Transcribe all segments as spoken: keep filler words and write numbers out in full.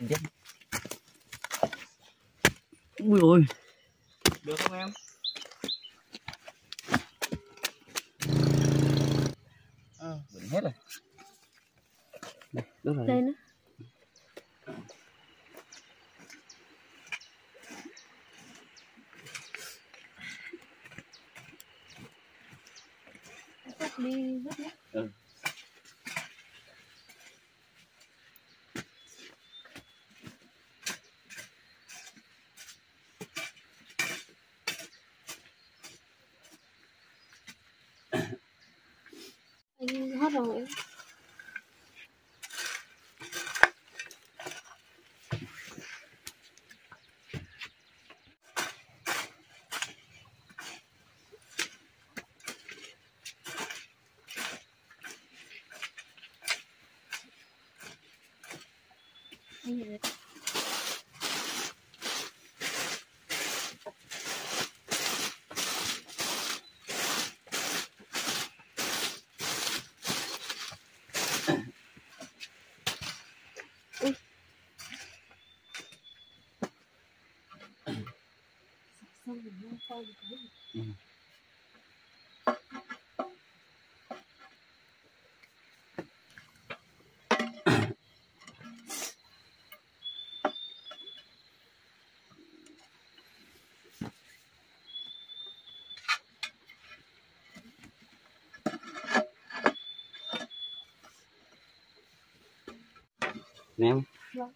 Ui ôi, được không em? À, bệnh hết rồi. Đây, đúng rồi. Đây nữa. Đi vứt nhé. Ừ. Anh hót rồi. Ừ. Ném. Vâng.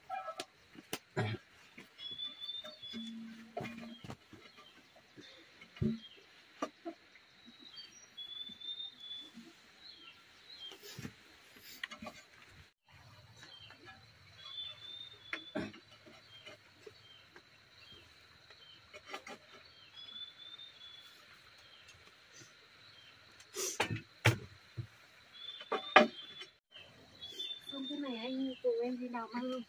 Cái này anh cùng em đi đào măng không?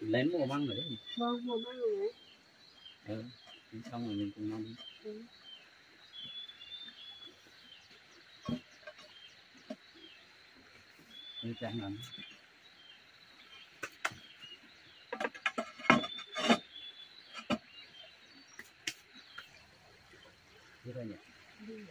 Lấy mùa măng rồi đấy. Vâng, mùa măng rồi đấy. Ừ, đến xong rồi mình cùng măng. Ừ. Đi chán lắm. Đi ra nhỉ? Đi nhỉ? Đi nhỉ?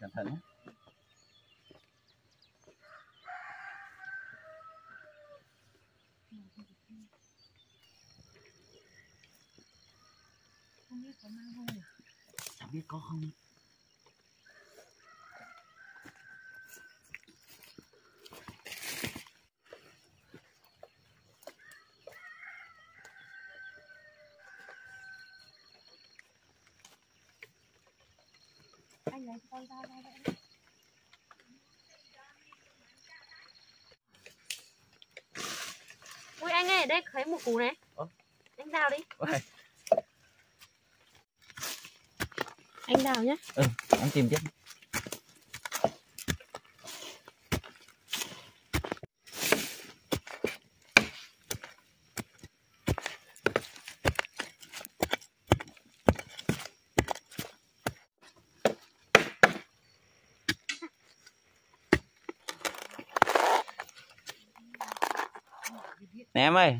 Cẩn thận. Không biết có mang không nhỉ? Chẳng biết có không. Con ra đây vậy. Ui anh ơi, đây thấy một củ này. Ủa? Anh đào đi. Ủa? Anh đào nhé. Ừ, anh tìm chứ. Nè em ơi.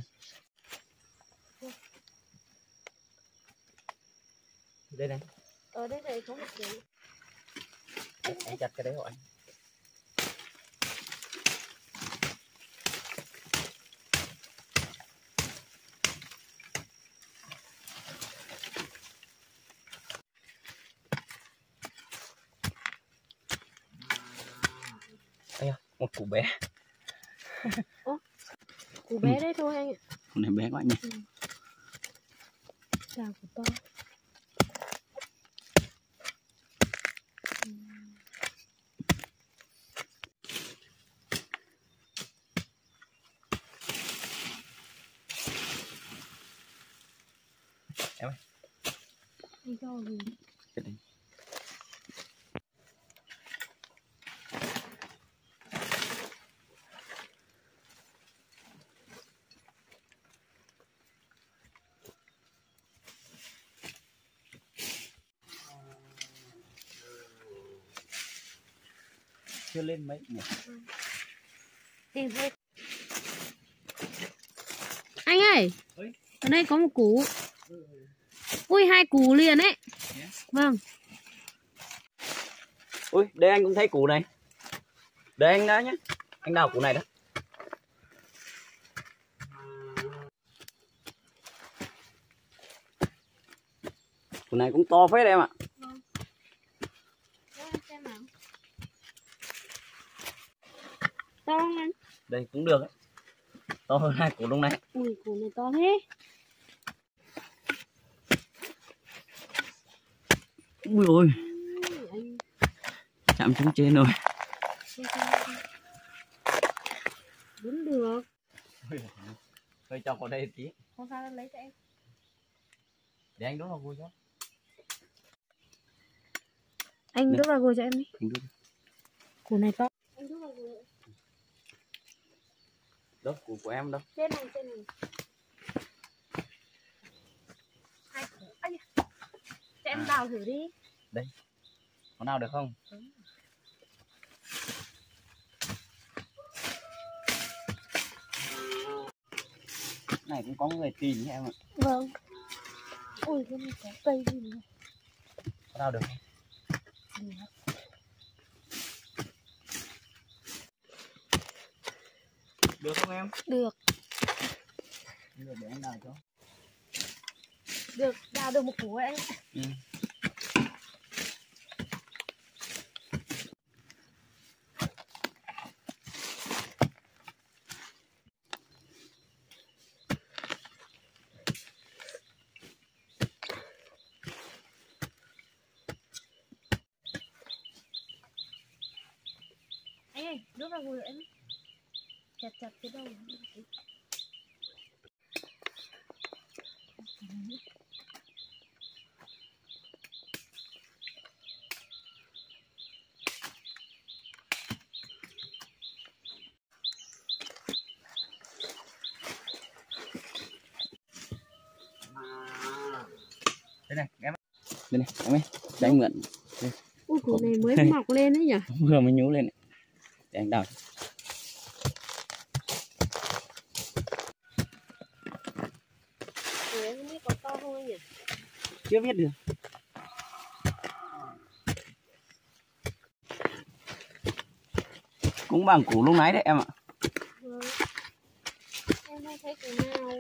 Đây này. Ở đây này có một cái. Anh chặt cái đấy hộ anh. Ây da. một củ bé. Ủa? Củ bé ừ. Đấy thôi anh ạ. Củ này bé quá nhỉ. Ừ. Chà củ to. Em ơi. Đi đâu gì? Chưa lên mấy nhỉ? Tìm thôi. Anh ơi, Ê? Ở đây có một củ. Ui, hai củ liền ấy. Yeah. Vâng. Ui, đây anh cũng thấy củ này. Đây anh đã nhé. Anh đào củ này đó. Củ này cũng to phết em ạ. Vâng. To không anh? Đây cũng được ấy. To hơn hai củ đông này. Ui, củ này to thế. Ui ôi, chạm trúng trên rồi. Vẫn được. Thôi cho vào đây tí. Không sao lấy cho em. Để anh đốt vào gùi cho. Anh đốt vào gùi cho em đi. Anh đốt. Củ này to. Anh đốt vào gùi. Đốt củ của em đâu? Trên này, trên này. Hai củ. Ây da. Em đào thử đi. Đây. Có nào được không? Ừ. Này cũng có người tìm nhé em ạ. Vâng. Ôi cái này có cây gì nữa. Có nào được không? Ừ. Được không em? Được. Được để em đào cho. Được, đào được một củ ấy anh. Ừ. Anh ơi, đốt vào gùi em. Chặt chặt cái đầu. Đây này, em đây này, em ơi, để anh mượn. Ui, củ này mới mọc lên đấy nhỉ? Vừa mới nhú lên. Để anh đào. Củ em không biết có to không anh nhỉ? Chưa biết được. Cũng bằng củ lúc nãy đấy em ạ. Ừ. Em không thấy củ nào.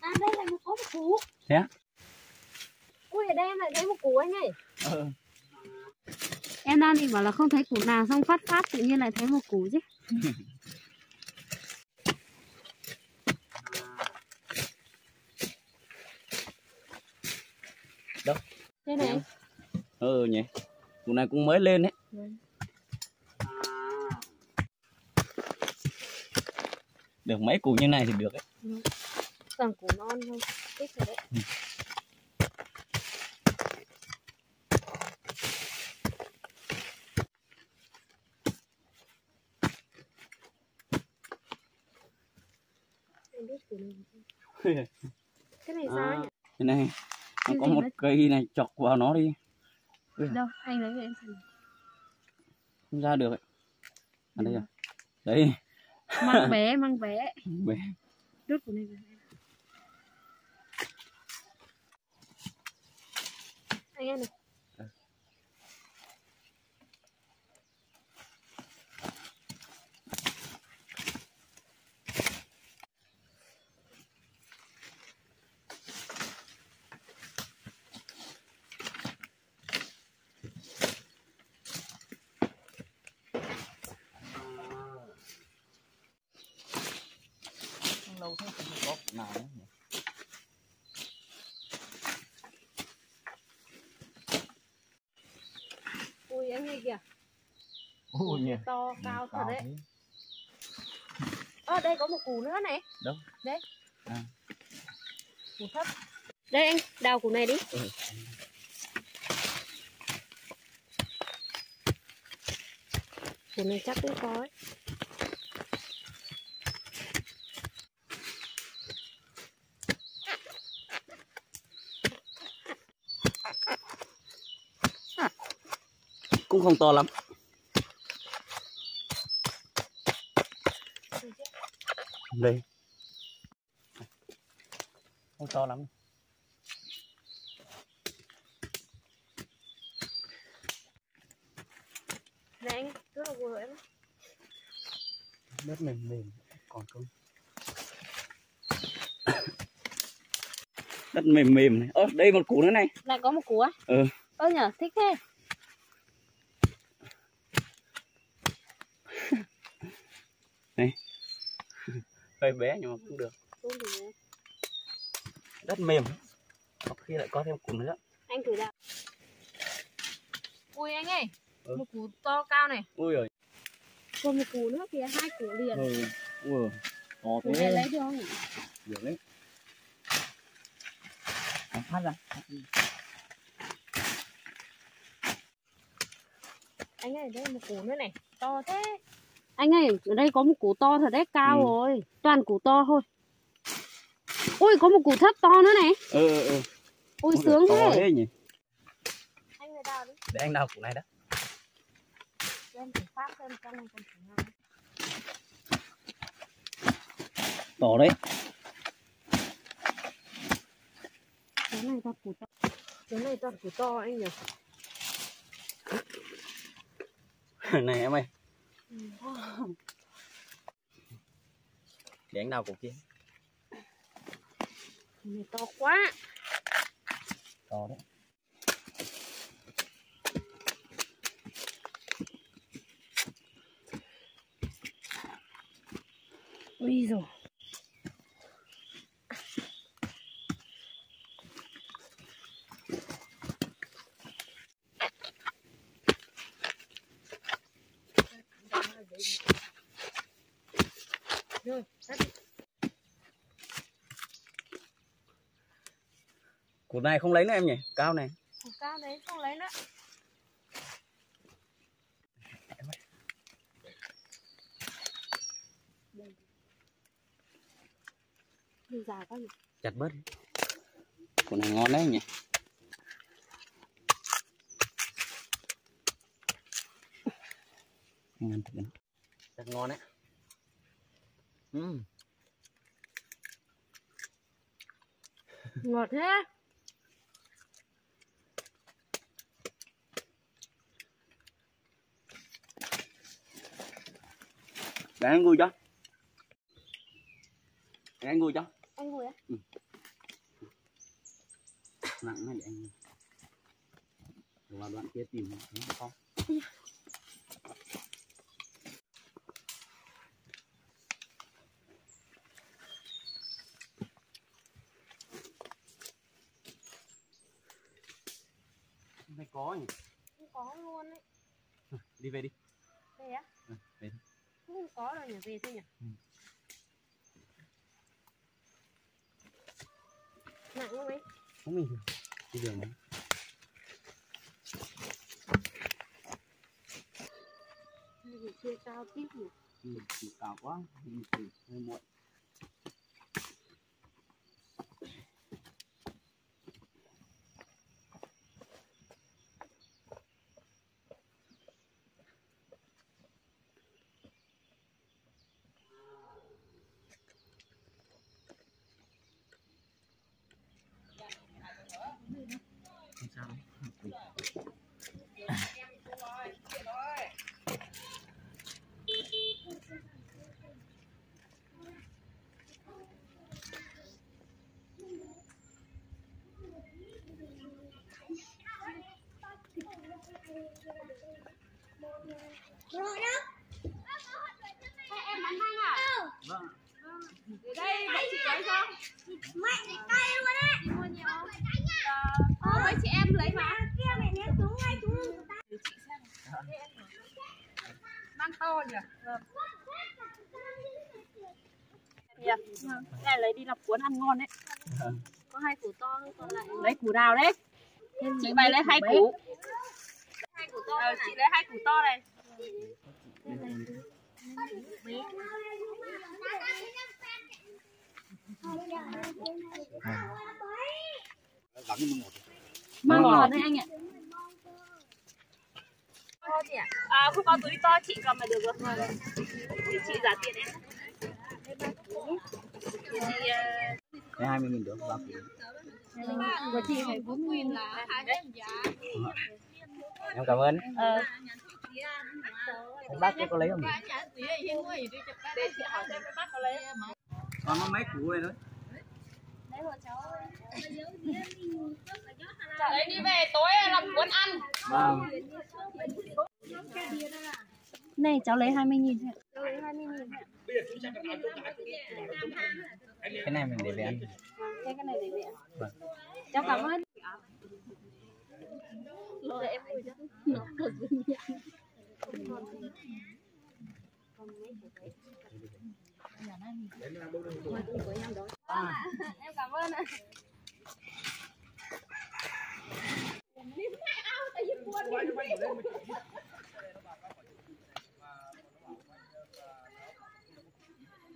À đây là một ốp củ. Thế á? Ui ở đây em lại thấy một củ anh ơi. Ừ. Em đang thì bảo là không thấy củ nào xong phát phát tự nhiên lại thấy một củ chứ. Đâu? Đây này. Ừ nhỉ. Củ này cũng mới lên đấy. Được mấy củ như này thì được đấy. Ừ. Toàn củ non thôi. Thích rồi đấy. Ừ. Cái này sao nhỉ? Cái này nó có một đấy? Cây này chọc vào nó đi. Ui. Đâu anh lấy về em xem. Không ra được ấy. À đây rồi. Đấy. Mang bé, mang bé. Bé. Đốt của này. Anh em này. đâu thấy cái bóp nào nữa nhỉ? Ui anh nghe kìa. Ui nhỉ. To cao thật đấy. Ơ à, đây có một củ nữa này. Đâu? Đấy. À. Củ thấp. Đây anh đào củ này đi. Ừ. Củ này chắc cũng có ấy. Cũng không to lắm. Đây. Không to lắm. Này anh, cứ là vừa em. Đất mềm mềm còn không. Đất mềm mềm này. Ơ, đây một củ nữa này. Lại có một củ á? Ừ. Ơ nhở, thích thế. Hơi bé nhưng mà cũng được. Đất mềm. Có khi lại có thêm củ nữa. Anh thử đạo. Ui anh ơi, ừ. Một củ to cao này. Ui giời. Còn một củ nữa kìa, hai củ liền. Ừ. Ui. To thế. Củ này lấy được không? Được đấy. Nó phát ra. Anh ơi, đây một củ nữa này, to thế. Anh ơi, ở đây có một củ to thật đấy, cao ừ. Rồi. Toàn củ to thôi. Ui, có một củ thấp to nữa này. Ừ, ừ, ừ. Ui, không sướng thế. Thế nhỉ? Anh đào đi. Để anh đào củ này đó. Lên thử phát xem trong này còn củ nào. To đấy. Cái này toàn củ to. Cái này toàn củ to anh nhỉ? Này em ơi. Để anh đào cục kia. Này to quá. To đấy. Ui giời. Rồi, củ này không lấy nữa em nhỉ? Cao này. Củ cao đấy không lấy nữa. Dài quá nhỉ? Chặt bớt. Củ này ngon đấy nhỉ? Ngon thật đấy. Chặt ngon đấy. Uhm. Ngọt thế. Để anh ngồi cho. Để anh ngồi cho. Anh ngồi á? Ừ. Nặng này để anh ngồi. Và đoạn kia tìm nó không. Không có nhỉ? Không có luôn đấy. Đi về đi. Về á? À, về đi. Không có rồi nhỉ, về thôi nhỉ? Ừ. Nặng không ấy? Không bình thường. Đi đường đấy. Mình chưa cao tiếp nhỉ? Ừ, chỉ cao quá. Mình chỉ hơi muộn. Rồi đó. Em bắn băng à? Vâng. Để đây mấy chị lấy không? Mạnh lấy cây luôn á. Đi mua nhiều không? Ờ, mấy chị em lấy mà. Kia mẹ ném xuống ngay xuống lưng của ta. Để chị xem. Mang to nhỉ? Vâng. Đẹp nhỉ? Cái này lấy đi làm cuốn ăn ngon đấy. Có hai củ to thôi, còn lại lấy củ nào đấy? Chị mày lấy hai củ. Hai củ to. Ờ, chị lấy hai củ to này. Mang ngọt đấy anh ạ. To chị ạ. À, không có túi to chị cầm mà được rồi. Thì chị giả tiền em. Cái hai mươi nghìn được bao tiền? Của chị phải bốn nghìn là đấy. Em cảm ơn. Ờ. Bác có lấy không? Để chị hỏi xem bác có lấy không? Còn có mấy củ này nữa. Đấy bọn cháu ơi. Đấy đi về tối làm cuốn ăn. Vâng. Này cháu lấy hai mươi nghìn thôi ạ. Cháu lấy hai mươi nghìn thôi ạ. Cái này mình để về ăn. Cái này để về ăn. Vâng. Cháu cảm ơn. Rồi em ngồi chắc. Nó có gì nhỉ? À, em cảm ơn ạ.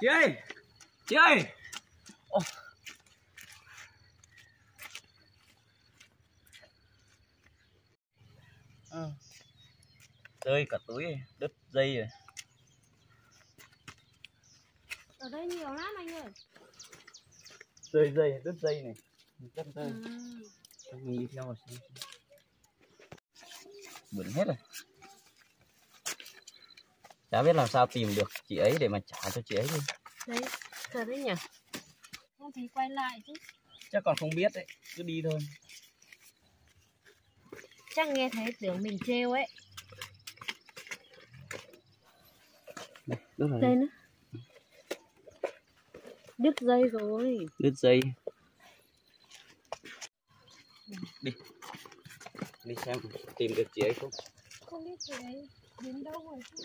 Chị ơi, chị ơi. Oh. À. Rơi cả túi, đứt dây rồi. Ở đây nhiều lắm anh ơi. Rơi dây, đứt dây này, đứt dây. À. Mình đi theo rồi. Bẩn hết rồi. Đã biết làm sao tìm được chị ấy để mà trả cho chị ấy đi. Đấy, thật đấy nhỉ? Không thấy quay lại chứ. Chắc còn không biết đấy, cứ đi thôi. Chắc nghe thấy tưởng mình trêu ấy. Đây, đứt rồi. Đây nữa. Đứt dây rồi. Đứt dây. Đi. Đi xem tìm được chị ấy không? Không biết chị ấy đến đâu rồi chứ.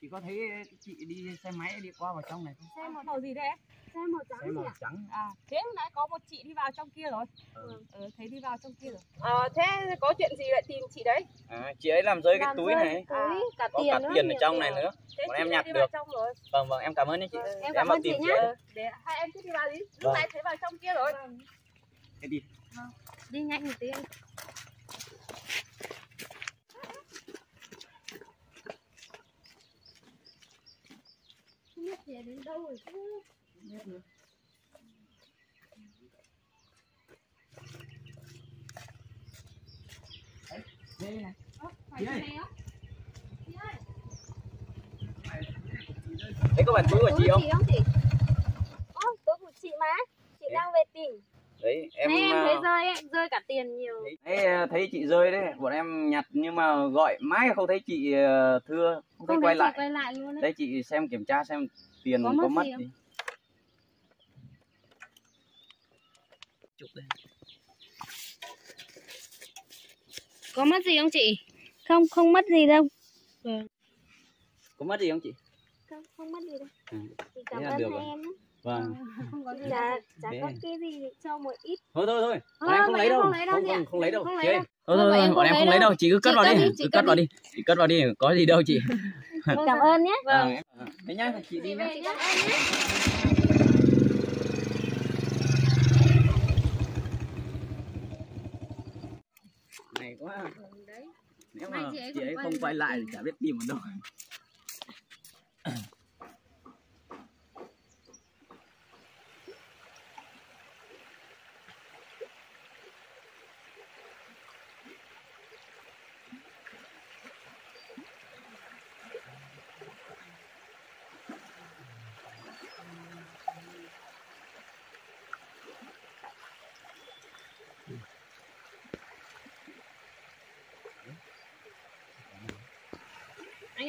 Chị có thấy chị đi xe máy đi qua vào trong này không? Xe màu gì thế? Xe màu trắng. Xe màu à? Trắng. À, thế nãy có một chị đi vào trong kia rồi. Ừ. Ừ, thấy đi vào trong kia rồi. À, thế có chuyện gì lại tìm chị đấy? À, chị ấy làm rơi làm cái túi rơi này. Túi. À, cả có tiền cả tiền ở trong này nữa. Thế còn em nhặt được. Vâng vâng, em cảm ơn đấy chị. Ừ. Em cảm ơn chị nhé. Để hai em cứ đi vào đi. Lúc vâng. Nãy thấy vào trong kia rồi. Vâng. Thế đi. Vâng. Đi nhanh một tí anh. Chị đến đâu rồi chứ? Đây này. Ơ, phải này á. Chị ơi. Đấy có phải túi của chị không? Ơ, túi của chị mà. Chị đấy. Đang về tìm. Đấy, em đấy, em thấy rơi ấy, rơi cả tiền nhiều. Đấy, thấy chị rơi đấy, bọn em nhặt nhưng mà gọi mãi không thấy chị thưa, không, không thấy quay lại. Quay lại luôn đấy. Đấy chị xem kiểm tra xem tiền có, có mất gì. Có mất gì không chị? Không, không mất gì đâu. Vâng. Có mất gì không chị? Không, không mất gì đâu. Ừ. Chị cảm ơn hai em. Vâng. Không có gì. Dạ, dạ có cái gì cho một ít. Thôi thôi thôi. Bọn em không lấy đâu. Không không không lấy đâu. Chị ơi. Thôi thôi, bọn em không lấy đâu. Chị cứ cất vào đi, cứ cất vào đi. Chị cất vào đi, có gì đâu chị. Cảm ơn nhé. Vâng. Thế nhá, chị đi nhé. Này quá. Nếu mà chị ấy không quay lại thì chả biết tìm ở đâu. Anh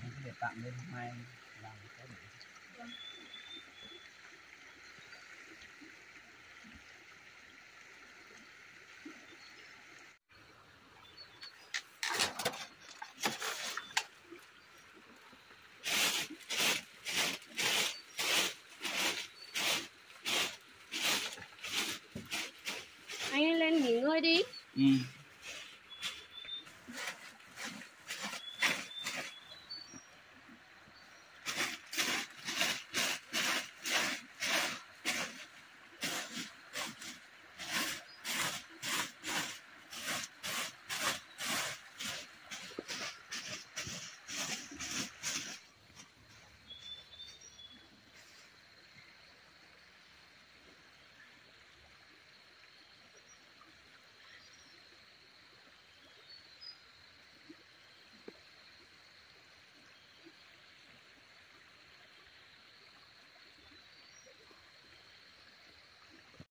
Để tạm lên mai làm cái này. Anh lên nghỉ ngơi đi. Ừ.